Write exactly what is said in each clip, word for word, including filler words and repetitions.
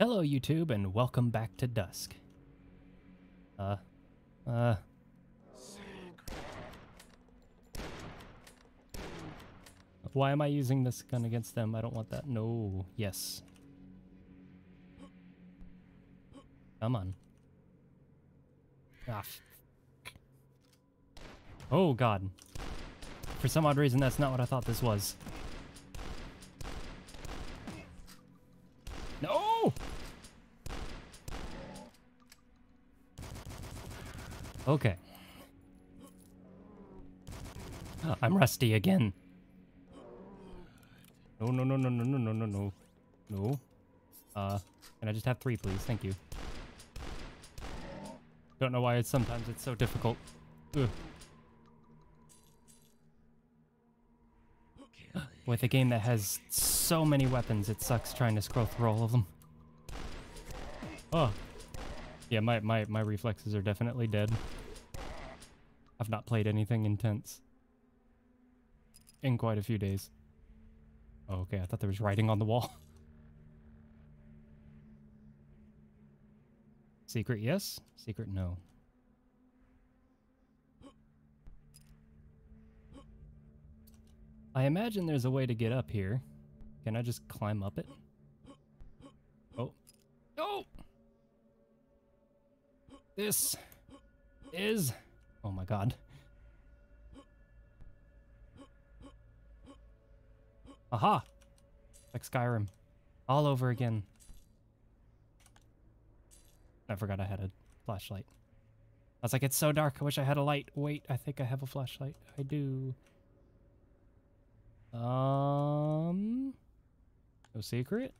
Hello, YouTube, and welcome back to Dusk. Uh, uh... Why am I using this gun against them? I don't want that. No. Yes. Come on. Ah. Oh, God. For some odd reason, that's not what I thought this was. No! Okay. Oh, I'm rusty again. No, no, no, no, no, no, no, no, no. No. Uh, can I just have three, please? Thank you. Don't know why it's sometimes it's so difficult. Ugh. With a game that has so many weapons, it sucks trying to scroll through all of them. Oh. Yeah, my, my, my reflexes are definitely dead. I've not played anything intense in quite a few days. Oh, okay, I thought there was writing on the wall. Secret yes, secret no. I imagine there's a way to get up here. Can I just climb up it? Oh. No! This is... Oh my god. Aha! Like Skyrim. All over again. I forgot I had a flashlight. I was like, it's so dark, I wish I had a light. Wait, I think I have a flashlight. I do. Um, no secret?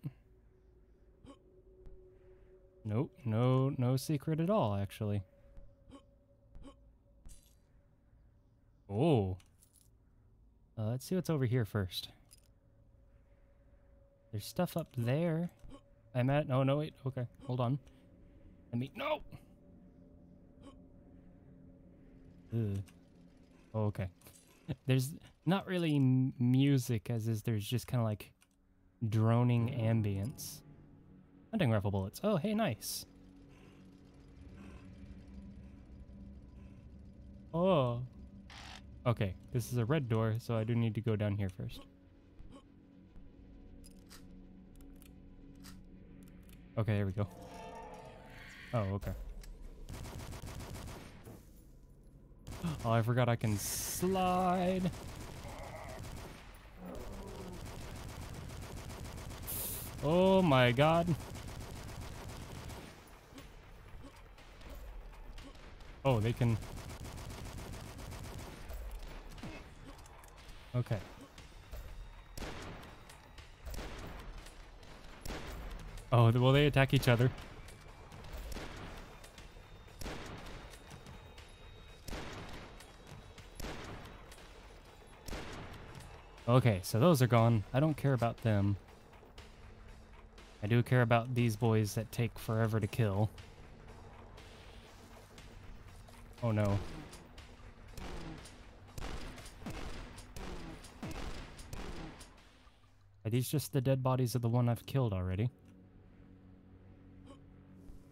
Nope, no, no secret at all, actually. Oh. Uh, let's see what's over here first. There's stuff up there. I'm at, oh, no, wait, okay, hold on. Let me, no! Ugh. Oh, okay. There's not really m music, as is there's just kind of like droning ambience. Hunting rifle bullets. Oh, hey, nice. Oh. Okay, this is a red door, so I do need to go down here first. Okay, here we go. Oh, okay. Oh, I forgot I can slide. Oh my god. Oh, they can... Okay. Oh, well, they attack each other. Okay, so those are gone. I don't care about them. I do care about these boys that take forever to kill. Oh no. Are these just the dead bodies of the one I've killed already?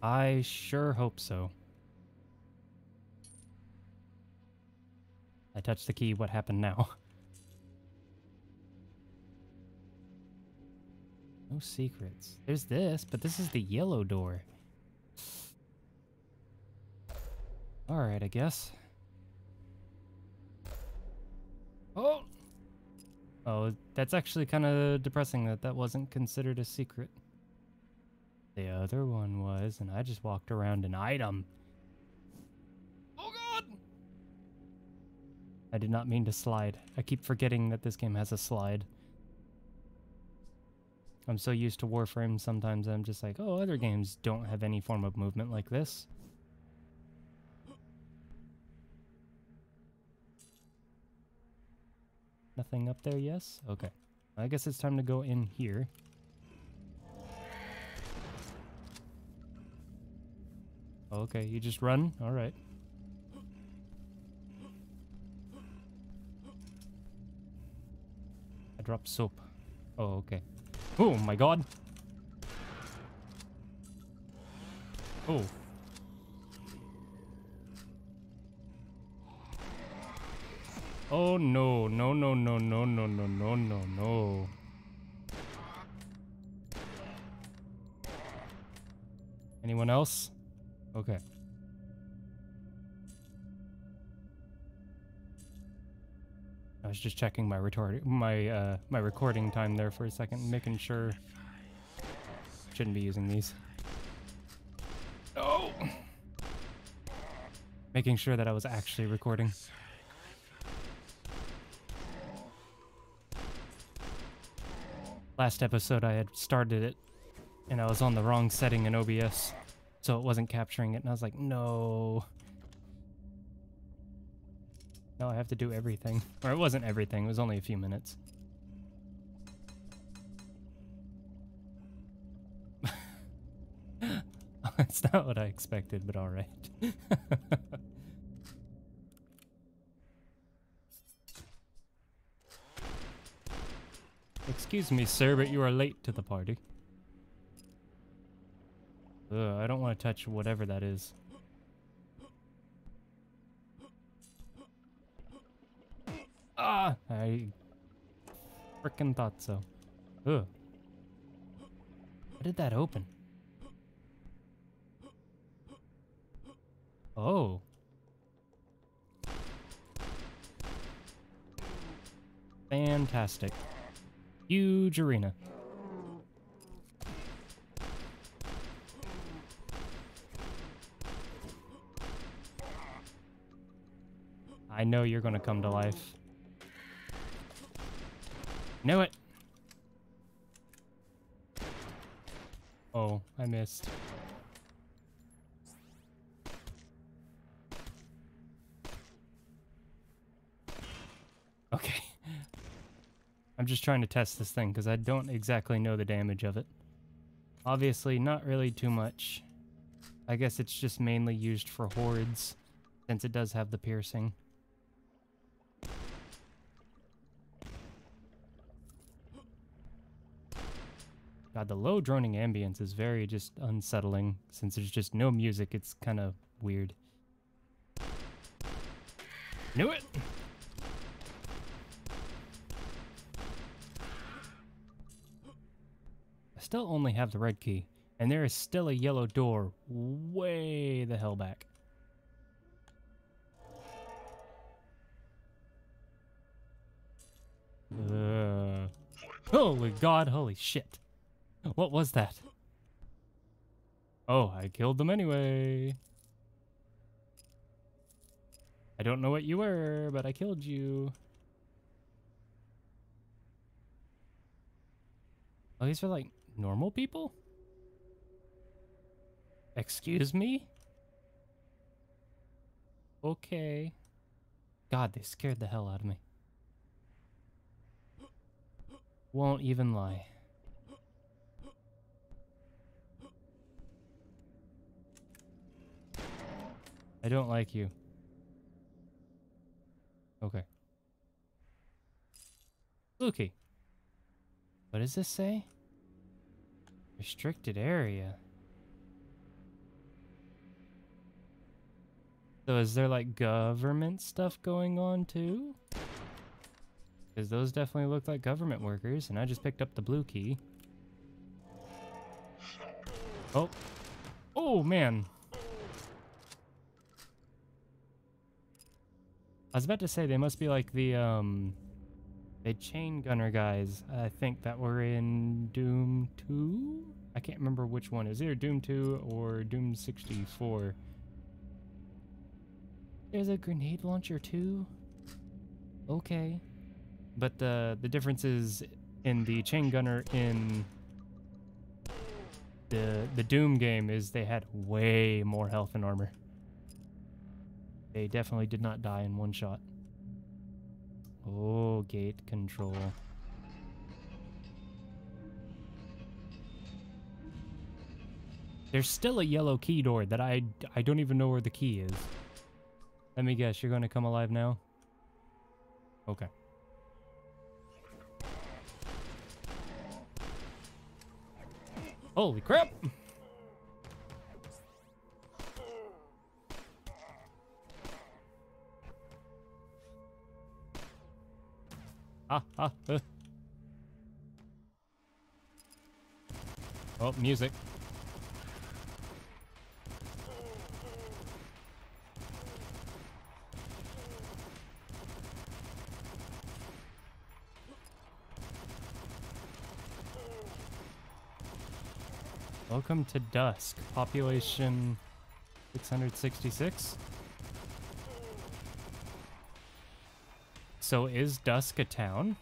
I sure hope so. I touched the key, what happened now? No secrets. There's this, but this is the yellow door. Alright, I guess. Oh! Oh, that's actually kind of depressing that that wasn't considered a secret. The other one was, and I just walked around an item. Oh god! I did not mean to slide. I keep forgetting that this game has a slide. I'm so used to Warframe, sometimes I'm just like, oh, other games don't have any form of movement like this. Nothing up there, yes? Okay. I guess it's time to go in here. Okay, you just run? Alright. I dropped soap. Oh, okay. Oh my god! Oh. Oh no, no, no, no, no, no, no, no, no, no. Anyone else? Okay. I was just checking my retort my uh my recording time there for a second, making sure shouldn't be using these. Oh. Making sure that I was actually recording. Last episode I had started it and I was on the wrong setting in O B S, so it wasn't capturing it, and I was like, no. No, I have to do everything. Or it wasn't everything, it was only a few minutes. That's not what I expected, but all right. Excuse me, sir, but you are late to the party. Ugh, I don't want to touch whatever that is. Ah! I frickin' thought so. Ugh. How did that open? Oh. Fantastic. Huge arena. I know you're gonna come to life. Knew it! Oh, I missed. Okay. I'm just trying to test this thing, because I don't exactly know the damage of it. Obviously, not really too much. I guess it's just mainly used for hordes, since it does have the piercing. God, the low droning ambience is very just unsettling. Since there's just no music, it's kind of weird. Knew it! I still only have the red key, and there is still a yellow door way the hell back. Uh, holy God, holy shit. What was that? Oh, I killed them anyway. I don't know what you were, but I killed you. Oh, these are like normal people? Excuse me? Okay. God, they scared the hell out of me. Won't even lie. I don't like you. Okay. Blue key. What does this say? Restricted area. So is there like government stuff going on too? Because those definitely look like government workers, and I just picked up the blue key. Oh. Oh man. I was about to say, they must be like the, um, the chain gunner guys, I think, that were in Doom two? I can't remember which one. It was either Doom two or Doom sixty-four. There's a grenade launcher too? Okay. But the, the difference is in the chain gunner in the, the Doom game is they had way more health and armor. They definitely did not die in one shot. Oh, gate control. There's still a yellow key door that I, I don't even know where the key is. Let me guess, you're going to come alive now? Okay. Holy crap! Ha ha ha. Oh, music. Welcome to Dusk, population six hundred sixty-six. So is Dusk a town?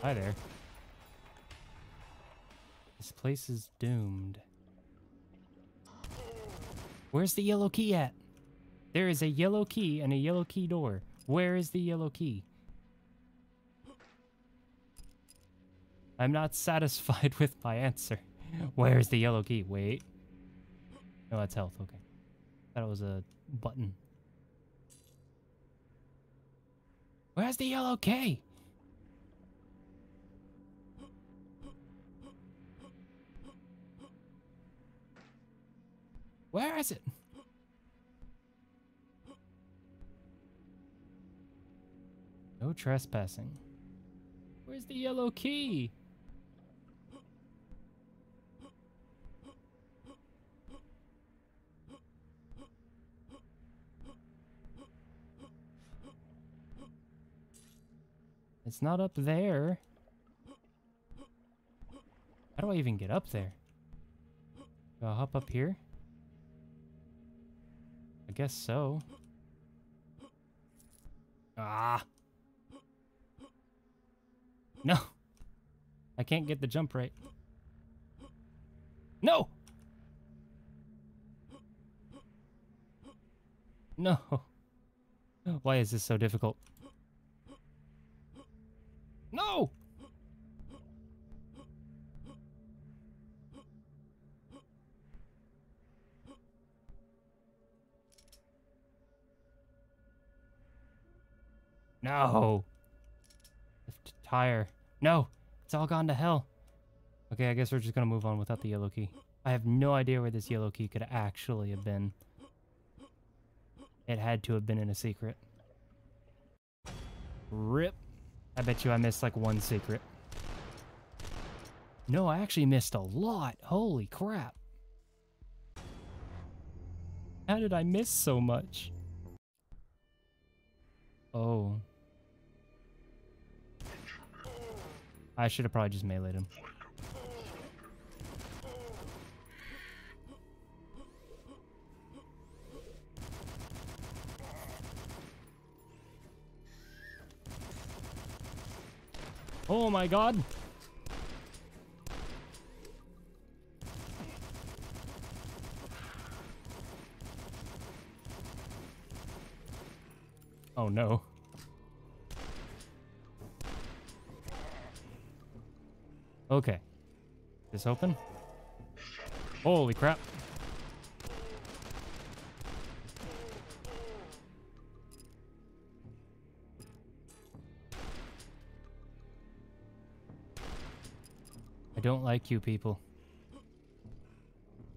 Hi there. This place is doomed. Where's the yellow key at? There is a yellow key and a yellow key door. Where is the yellow key? I'm not satisfied with my answer. Where's the yellow key? Wait. No, that's health. Okay. Thought it was a button. Where's the yellow key? Where is it? No trespassing. Where's the yellow key? It's not up there. How do I even get up there? Do I hop up here? I guess so. Ah! No! I can't get the jump right. No! No! Why is this so difficult? No! No! Lift tire. No! It's all gone to hell. Okay, I guess we're just gonna move on without the yellow key. I have no idea where this yellow key could actually have been. It had to have been in a secret. Rip. I bet you I missed like one secret. No, I actually missed a lot. Holy crap. How did I miss so much? Oh. I should have probably just meleeed him. Oh my god! Oh no. Okay. This open? Holy crap. I don't like you people.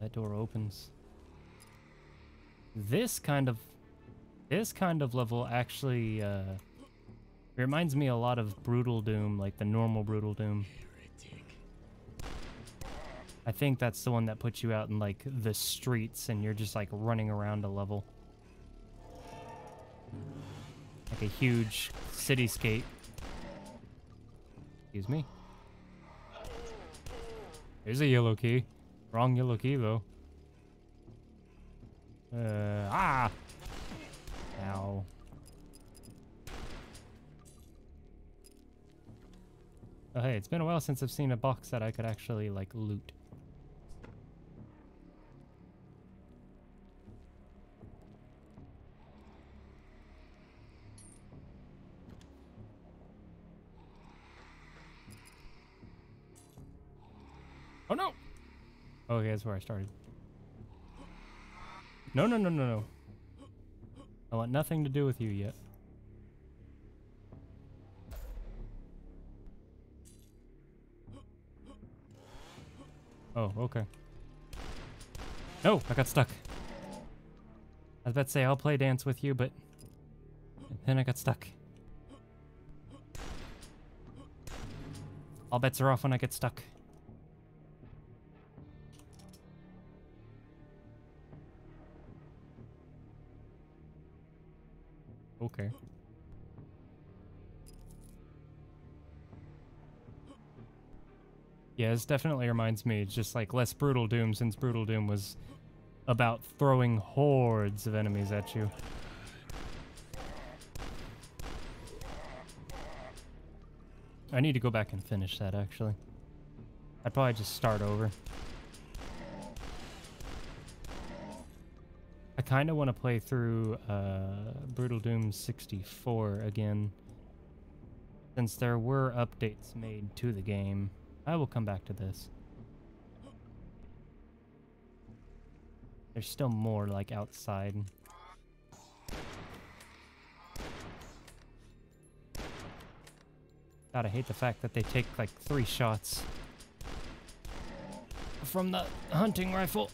That door opens. This kind of this kind of level actually uh, reminds me a lot of Brutal Doom, like the normal Brutal Doom. Heretic. I think that's the one that puts you out in like the streets and you're just like running around a level. Like a huge cityscape. Excuse me. There's a yellow key. Wrong yellow key, though. Uh, ah! Ow. Oh, hey, it's been a while since I've seen a box that I could actually, like, loot. Oh no! Okay, that's where I started. No, no, no, no, no. I want nothing to do with you yet. Oh, okay. No, I got stuck. I was about to say I'll play dance with you, but then I got stuck. All bets are off when I get stuck. Okay. Yeah, this definitely reminds me, just like less Brutal Doom, since Brutal Doom was about throwing hordes of enemies at you. I need to go back and finish that, actually. I'd probably just start over. I kind of want to play through uh, Brutal Doom sixty-four again, since there were updates made to the game. I will come back to this. There's still more, like, outside. God, I hate the fact that they take, like, three shots from the hunting rifle.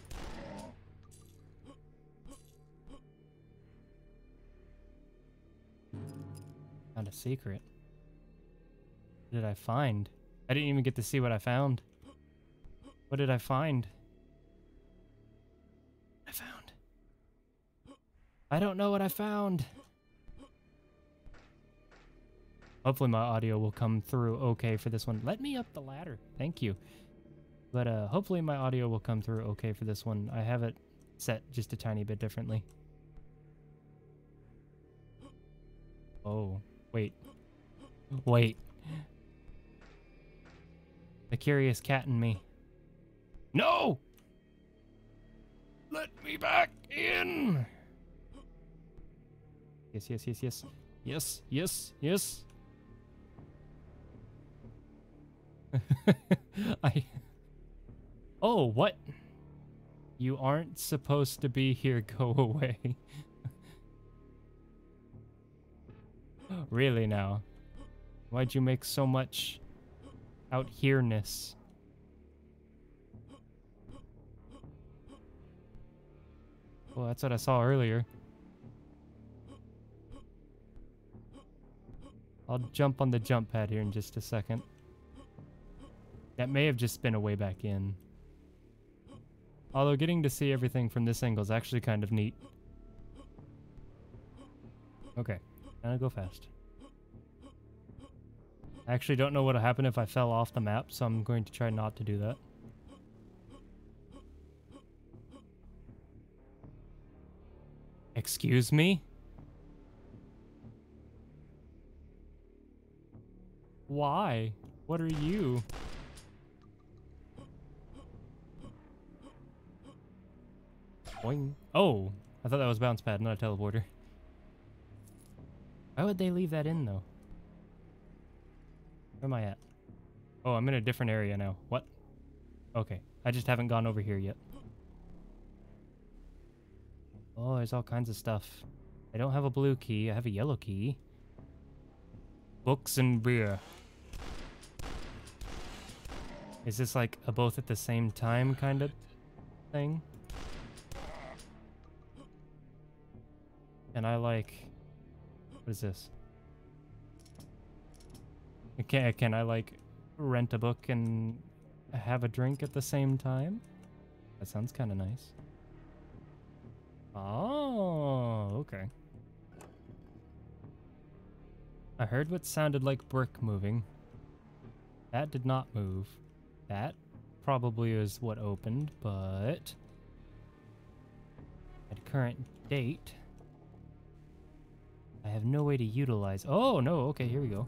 Found a secret. What did I find? I didn't even get to see what I found. What did I find? I found. I don't know what I found. Hopefully my audio will come through okay for this one. Let me up the ladder. Thank you. But uh, hopefully my audio will come through okay for this one. I have it set just a tiny bit differently. Oh, wait. Wait. The curious cat in me. No! Let me back in! Yes, yes, yes, yes. Yes, yes, yes. I... Oh, what? You aren't supposed to be here. Go away. Really now? Why'd you make so much... out here-ness. Well, that's what I saw earlier. I'll jump on the jump pad here in just a second. That may have just been a way back in. Although getting to see everything from this angle is actually kind of neat. Okay, now go fast. I actually don't know what'll happen if I fell off the map, so I'm going to try not to do that. Excuse me? Why? What are you? Boing. Oh! I thought that was bounce pad, not a teleporter. Why would they leave that in, though? Where am I at? Oh, I'm in a different area now. What? Okay. I just haven't gone over here yet. Oh, there's all kinds of stuff. I don't have a blue key. I have a yellow key. Books and beer. Is this like a both at the same time kind of thing? And I like... What is this? Can, can I, like, rent a book and have a drink at the same time? That sounds kind of nice. Oh, okay. I heard what sounded like brick moving. That did not move. That probably is what opened, but... At current date... I have no way to utilize... Oh, no, okay, here we go.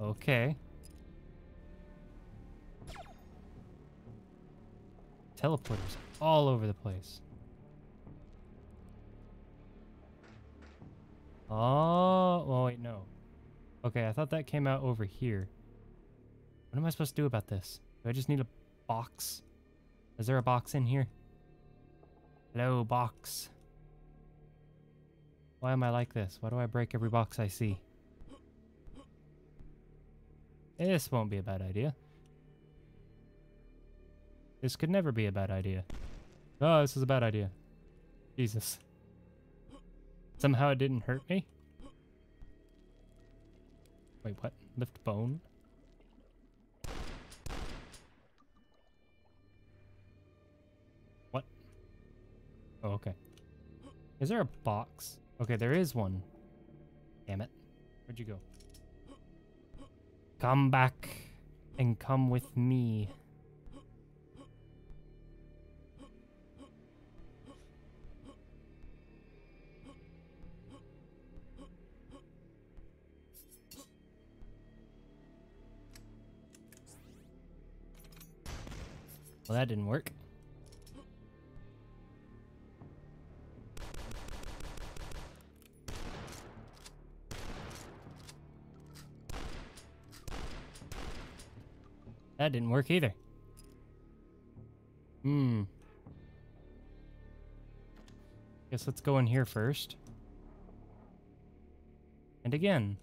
Okay. Teleporters all over the place. Oh, oh wait, no. Okay, I thought that came out over here. What am I supposed to do about this? Do I just need a box? Is there a box in here? Hello, box. Why am I like this? Why do I break every box I see? This won't be a bad idea. This could never be a bad idea. Oh, this is a bad idea. Jesus. Somehow it didn't hurt me. Wait, what? Lift bone? What? Oh, okay. Is there a box? Okay, there is one. Damn it. Where'd you go? Come back and come with me. Well, that didn't work. That didn't work either. Hmm. Guess let's go in here first. And again,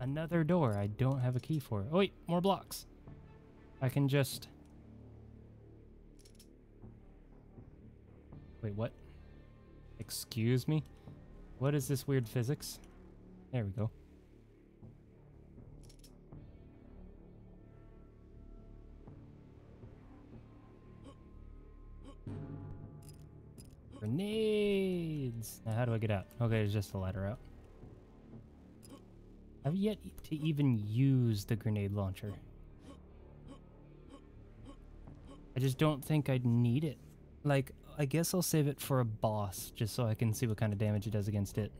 another door I don't have a key for. Oh wait, more blocks. I can just... Wait, what? Excuse me? What is this weird physics? There we go. Grenades! Now how do I get out? Okay, there's just a ladder out. I've yet to even use the grenade launcher. I just don't think I'd need it. Like, I guess I'll save it for a boss, just so I can see what kind of damage it does against it.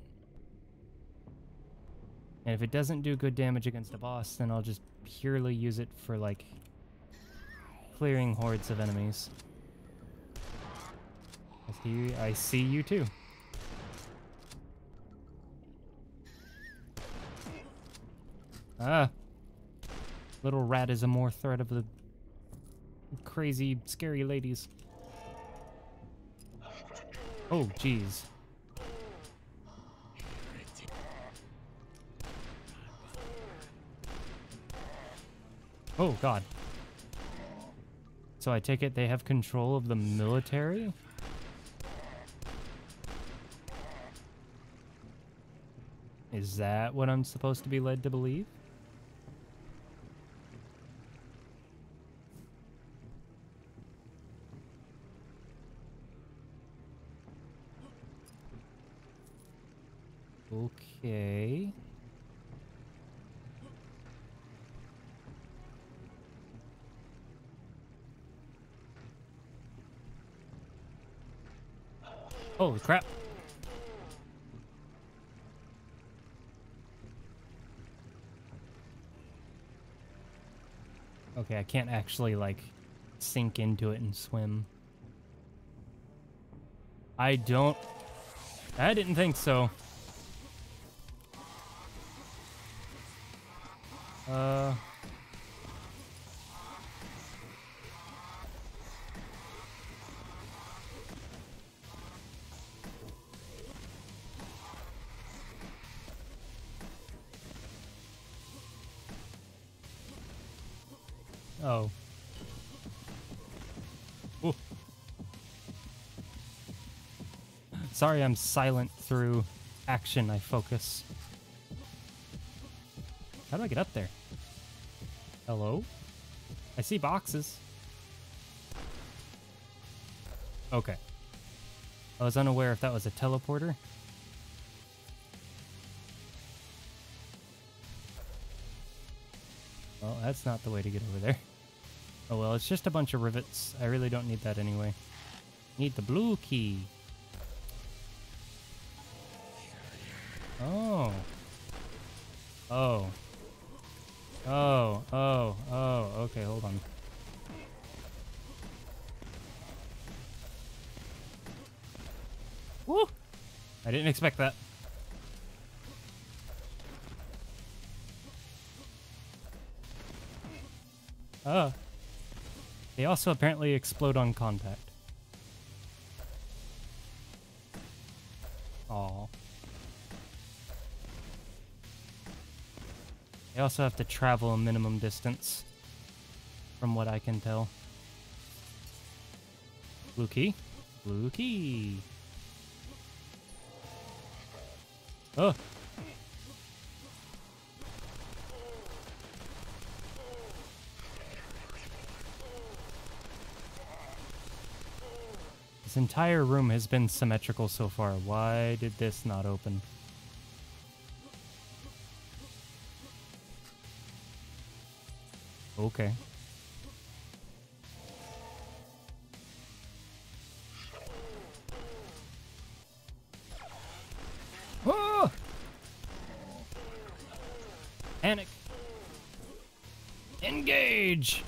And if it doesn't do good damage against a boss, then I'll just purely use it for, like, clearing hordes of enemies. I see you, I see you too. Ah. Little rat is a more threat of the crazy, scary ladies. Oh, jeez. Oh, God. So I take it they have control of the military? Is that what I'm supposed to be led to believe? Okay. Holy crap. Okay, I can't actually, like, sink into it and swim. I don't... I didn't think so. Uh... Oh. Ooh. Sorry, I'm silent through action. I focus. How do I get up there? Hello? I see boxes. Okay. I was unaware if that was a teleporter. Well, that's not the way to get over there. Oh well, it's just a bunch of rivets. I really don't need that anyway. Need the blue key. Oh. Oh. Oh, oh, oh, okay, hold on. Woo! I didn't expect that. Oh. They also apparently explode on contact. Aw. They also have to travel a minimum distance, from what I can tell. Blue key? Blue key! Oh. This entire room has been symmetrical so far. Why did this not open? Okay. Oh! Panic. Engage.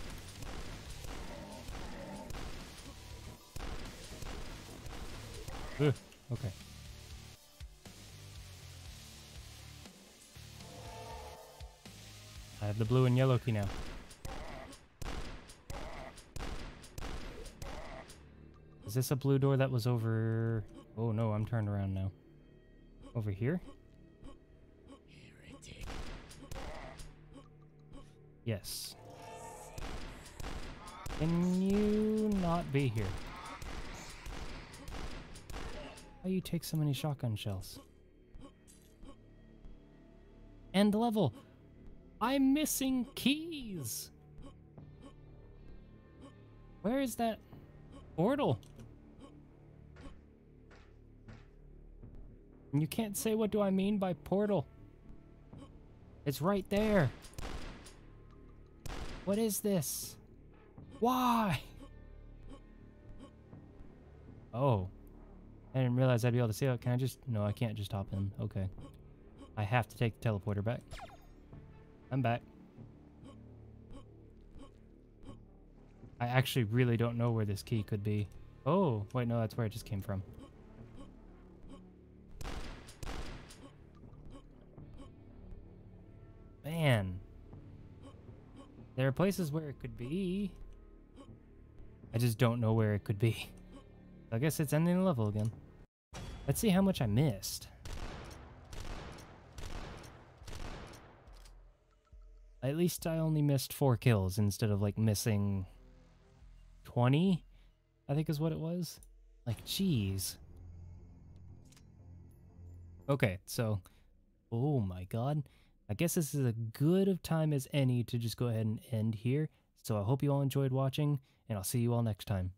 Ugh, okay. I have the blue and yellow key now. Is this a blue door that was over... Oh no, I'm turned around now. Over here? Heretic. Yes. Can you not be here? Why you take so many shotgun shells? End level! I'm missing keys! Where is that portal? And you can't say what do I mean by portal. It's right there. What is this? Why? Oh. I didn't realize I'd be able to see it. Can I just... No, I can't just hop in. Okay. I have to take the teleporter back. I'm back. I actually really don't know where this key could be. Oh, wait, no, that's where it just came from. Man. There are places where it could be. I just don't know where it could be. I guess it's ending the level again. Let's see how much I missed. At least I only missed four kills instead of like missing twenty, I think is what it was. Like, jeez. Okay, so, oh my god. I guess this is as good of time as any to just go ahead and end here. So I hope you all enjoyed watching, and I'll see you all next time.